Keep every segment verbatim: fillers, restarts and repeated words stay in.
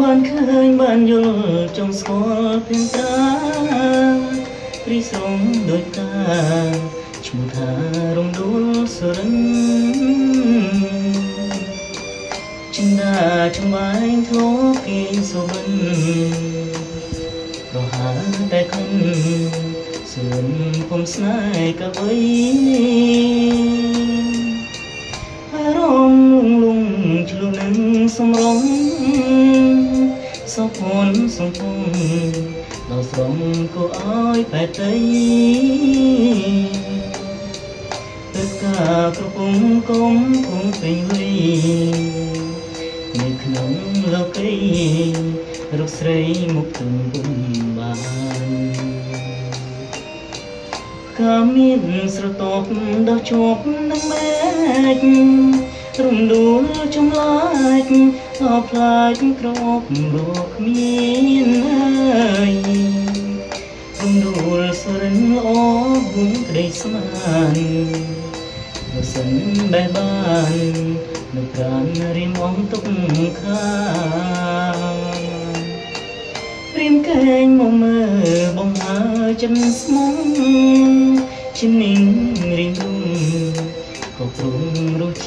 បានឃើញបានយល់ចង់ស្គាល់ពីត្រាព្រីស្រងដោយតាឈ្មោះថារំដួលសរិនចិនដាចំបាញ់ធ្លោគេសុវិនប្រហែលតែខំសឿនពំស្នេហ៍កវីរំលងឆ្លងនឹងសំរងសុខនសុខដល់ស្រងក៏ឲ្យបែតៃទឹកកាក្រពំកុំគង់ពេញលីនៅក្នុងលោកីរកស្រីមកទំពុំបានកាមានស្រទាប់ដល់ជាប់នឹងមេឃរំដួលចំឡាច់ក៏ផ្លាច់ក្របលោកគ្មានហើយរំដួលសរិនអគុំក្ដីស្មានបើសិនបែបបាននៅប្រានរៀមអំទុកខារៀមកែងមកមើលបងហើចិនស្មងជិននិងរៀងរុងក៏ព្រមរសជ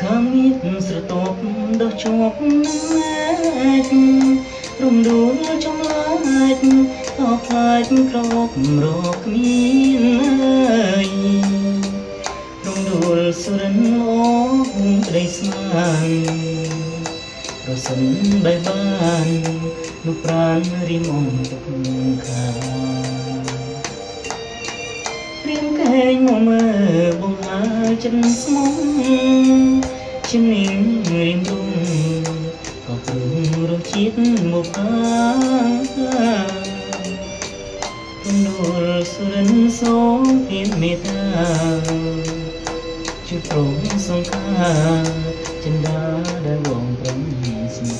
កាមានស្រទាប់ដល់ជាប់នឹងមេឃរំដួលចំឡាច់ក៏ផ្លាច់ក្របរកគ្មានហើយរំដួលសរិនអគុំក្ដីស្មានប្រសិនបែបបាននោះប្រាណរីមអំទុកខារៀងកែងមកមើលបងហើចិនស្មងฉันเองเรียนรู้ก็ปรุงรสชิดหมกอาต้นดูสุรินทร์สองเพียงเมตตาจุดโปร่งสงขาจันดาได้วงพร้อมสม